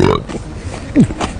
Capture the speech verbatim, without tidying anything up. good.